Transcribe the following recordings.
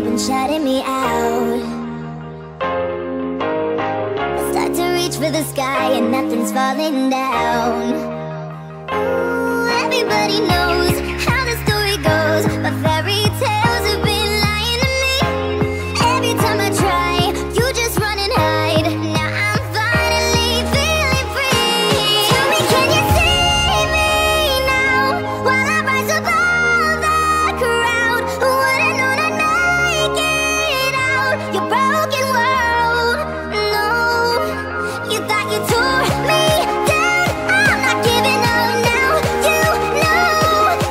you've been shouting me out. I start to reach for the sky and nothing's falling down. Ooh, everybody knows how the story goes, but fairy tales have been lying to me. Every time I try, you just run and hide. Now I'm finally feeling free. Tell me, can you see me now, while I rise above the crowd? Who would've known I'd make it out? Your broken world, no. You thought you tore me down. I'm not giving up now, you know.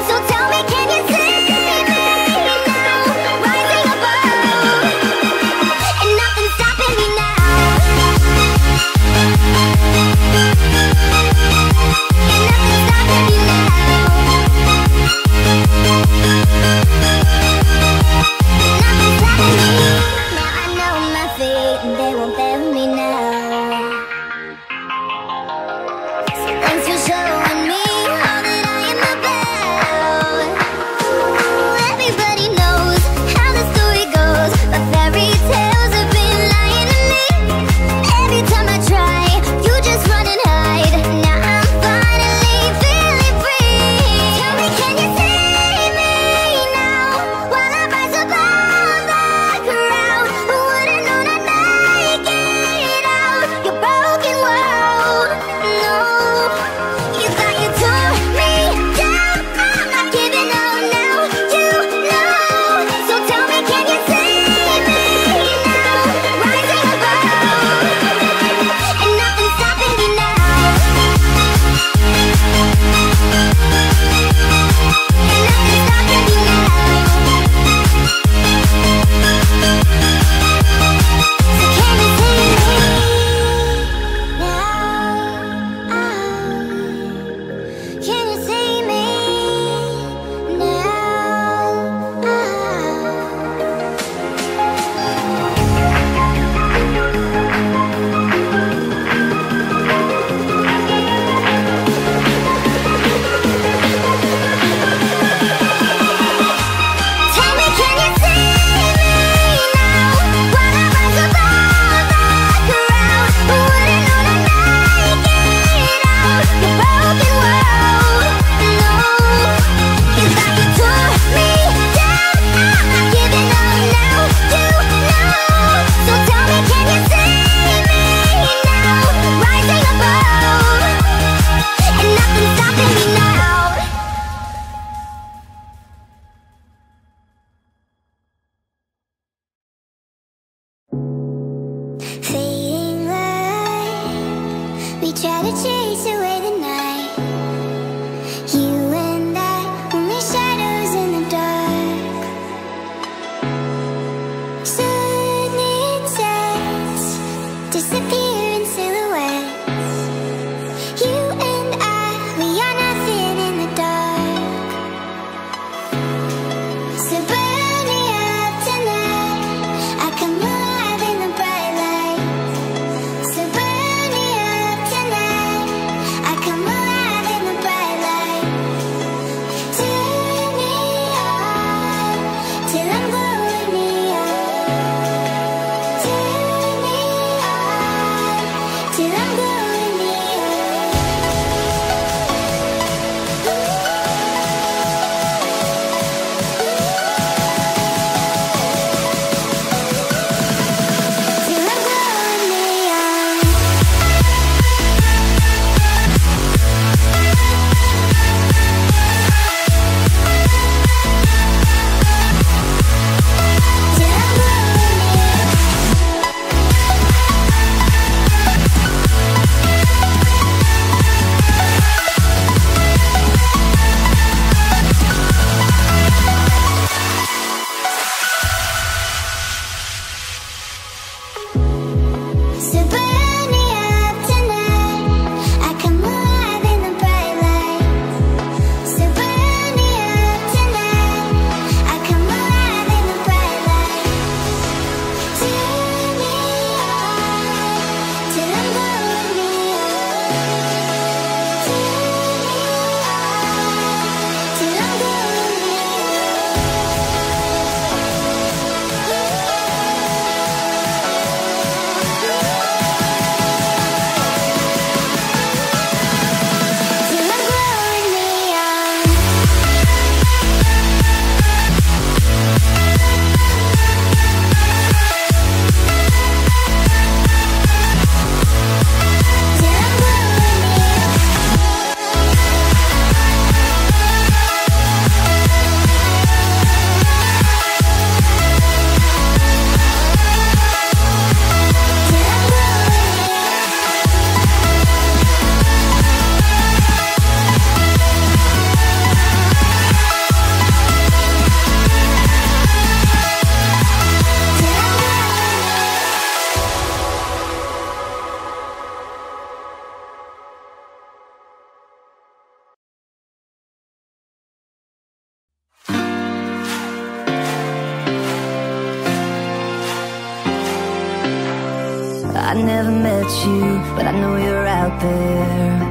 never met you, but I know you're out there.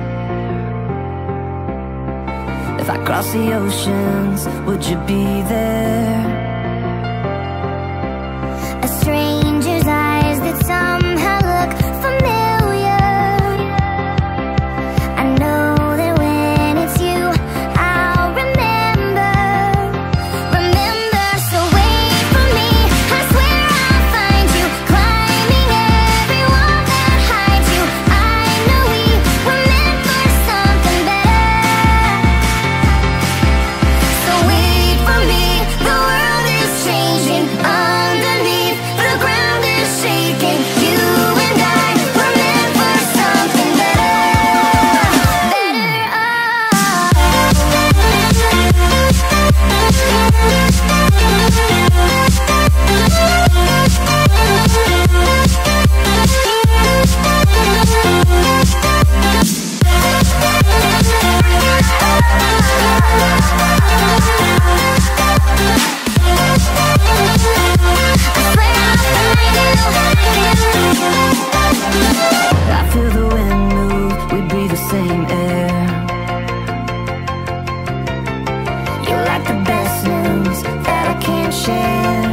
If I cross the oceans, would you be there? A stranger's eyes that somehow look familiar. I know that when it's you, I'll remember. So wait for me, I swear I'll find you, climbing every wall that hides you. I know we were meant for something better. So wait for me, the world is changing underneath, the ground is shaking. You and I were meant for something I feel the wind move, we breathe the same air. You're like the best news that I can't share.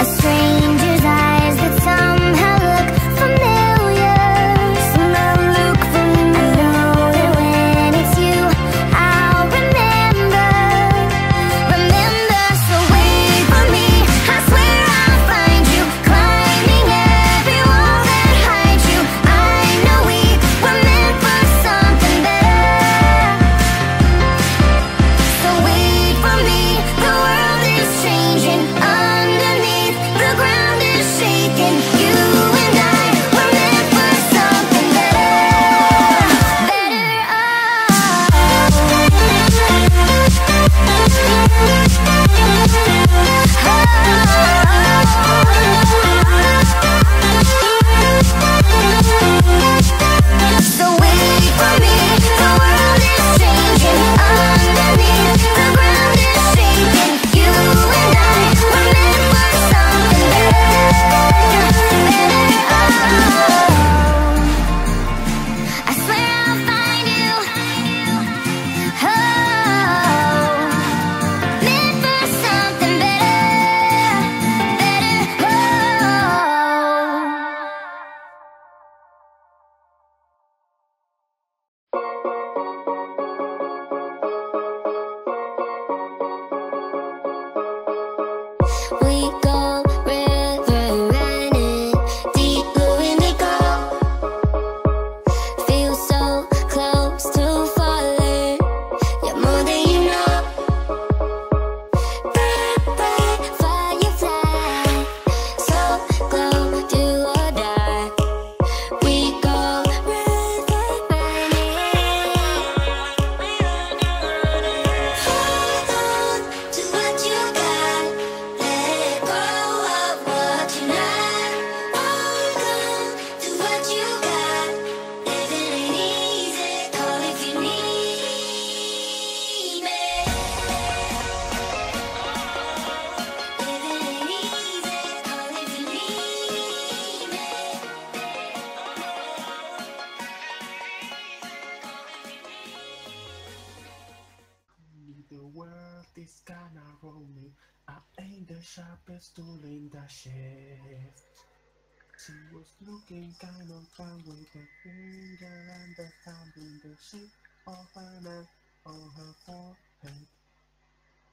A stranger's eyes that somehow look familiar. Somehow look familiar. I know that when it's you, I'll remember. So wait for me, I swear I'll find you, climbing every wall that hides you. I know we were meant for something better. So wait for me, the world is changing underneath, the ground is shaking. You and I were meant for something better. So wait for me, the world is changing underneath, the ground is shaking. You and I were meant for something better. I swear I'll find you. Oh, meant for something better. Oh. We go river running, deep blue indigo. Feel so close to falling, you're more than you know. Bright firefly, so glow, do or die. We go river running. Hold on to what you got, let go of what you're not. Hold on to what you got, living ain't easy, call if you need me. Living ain't easy, call if you need me. The world is kinda rolling. I ain't the sharpest tool in the shed. She was looking kind of fine with her finger and the thumb in the shape of her neck on her forehead.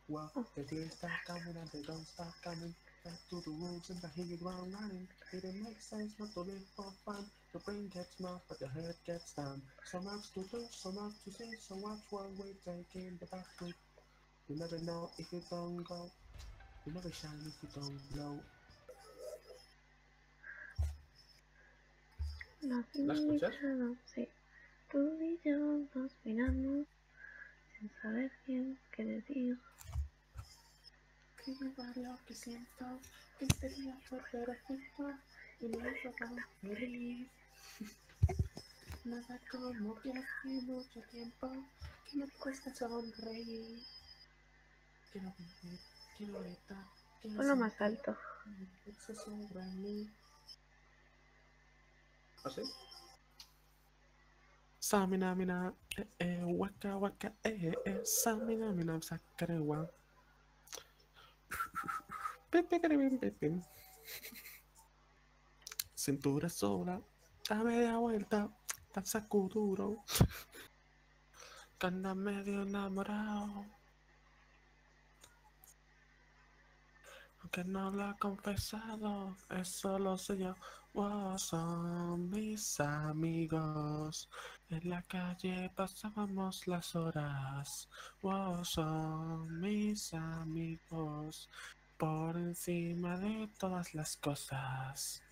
Well, the days start coming and they don't stop coming. Back to the woods and I hear you ground running. It didn't make sense not to live for fun. The brain gets knocked, but the head gets done. So much to do, so much to see, so much one way taking the back route. You never know if you don't go. You never shine if you don't blow. ¿La escuchas? Sí. Tú y yo nos miramos sin saber bien qué decir. Que llevar lo que siento, que sería volver juntos y no podamos morir. Nada como que hace mucho tiempo que me cuesta sonreír. Quiero vivir, quiero estar. Quiero Ponlo más alto. Eso sobre mí. ¿Así? Samina, mina, waka, waka, samina, mina, sacarewa. Cintura sola, da media vuelta, da saco duro. Que anda medio enamorado. Aunque no lo ha confesado, eso lo sé yo. Wow, son mis amigos. En la calle pasábamos las horas. Wow, son mis amigos. Por encima de todas las cosas.